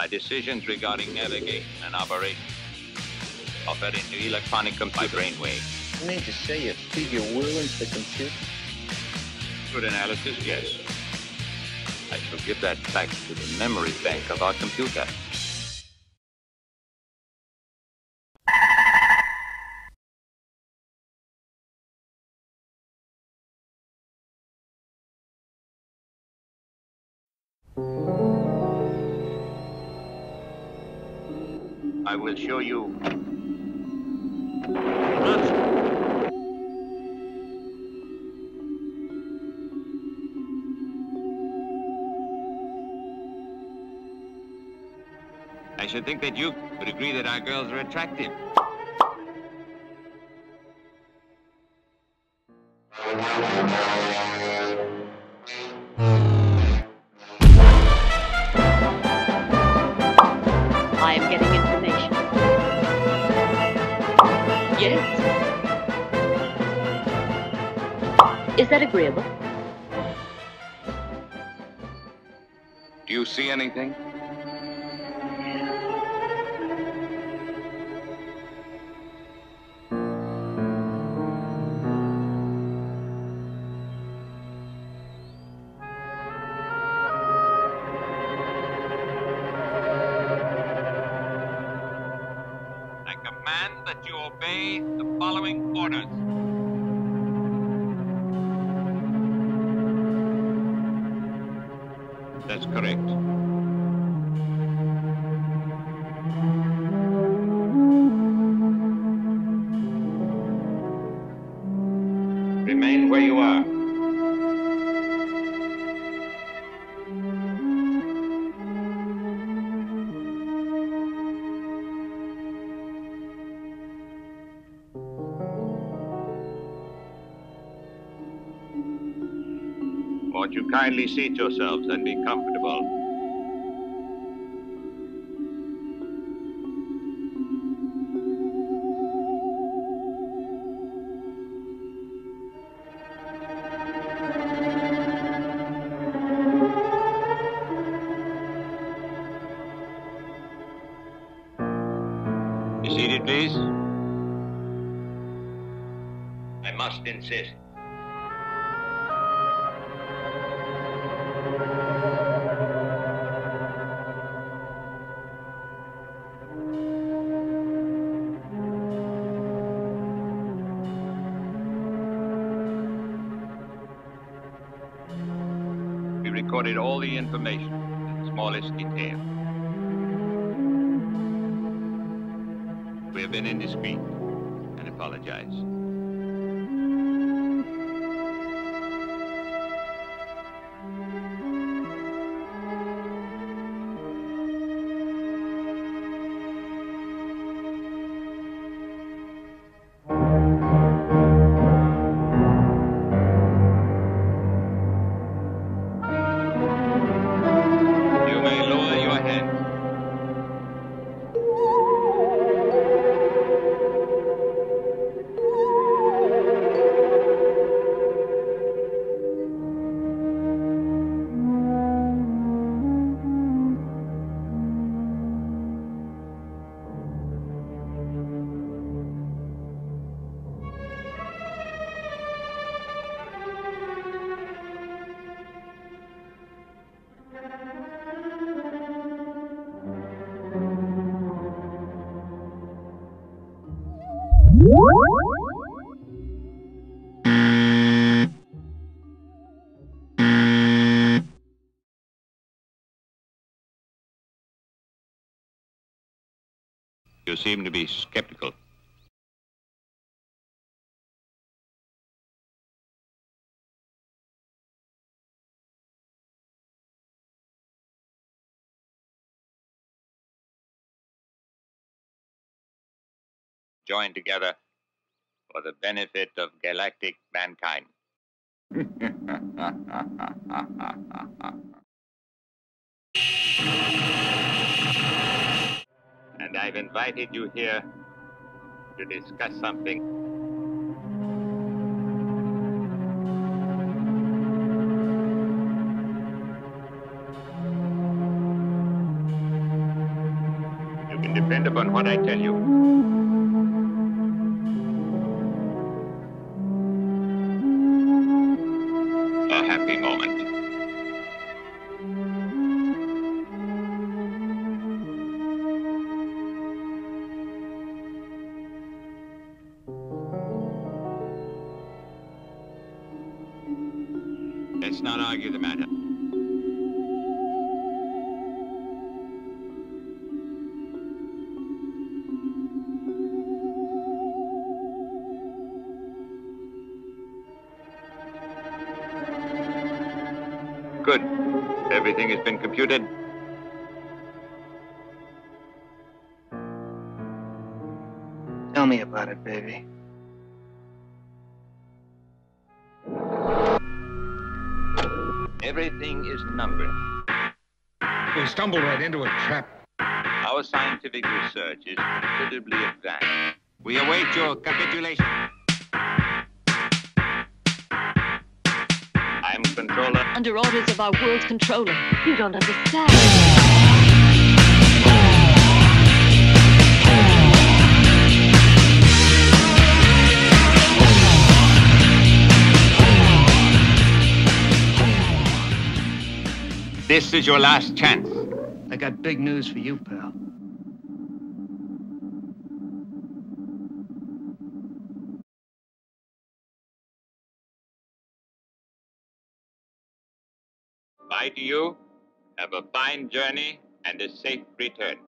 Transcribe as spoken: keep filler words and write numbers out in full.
My decisions regarding navigation and operation are fed into electronic computer brainwaves. You mean to say you feed your will into the computer? Good analysis, yes. I shall give that back to the memory bank of our computer. I will show you. I should think that you would agree that our girls are attractive. I am getting information. Yes. Is that agreeable? Do you see anything? That you obey the following orders. That's correct. Remain where you are. Won't you kindly seat yourselves and be comfortable? Be seated, please. I must insist. We recorded all the information in the smallest detail. We have been indiscreet and apologize. You seem to be skeptical. Join together for the benefit of galactic mankind. And I've invited you here to discuss something. You can depend upon what I tell you. Let's not argue the matter. Good. Everything has been computed. Tell me about it, baby. Everything is numbered. We stumbled right into a trap. Our scientific research is considerably advanced. We await your capitulation. I'm Controller. Under orders of our world Controller. You don't understand. This is your last chance. I got big news for you, pal. Bye to you. Have a fine journey and a safe return.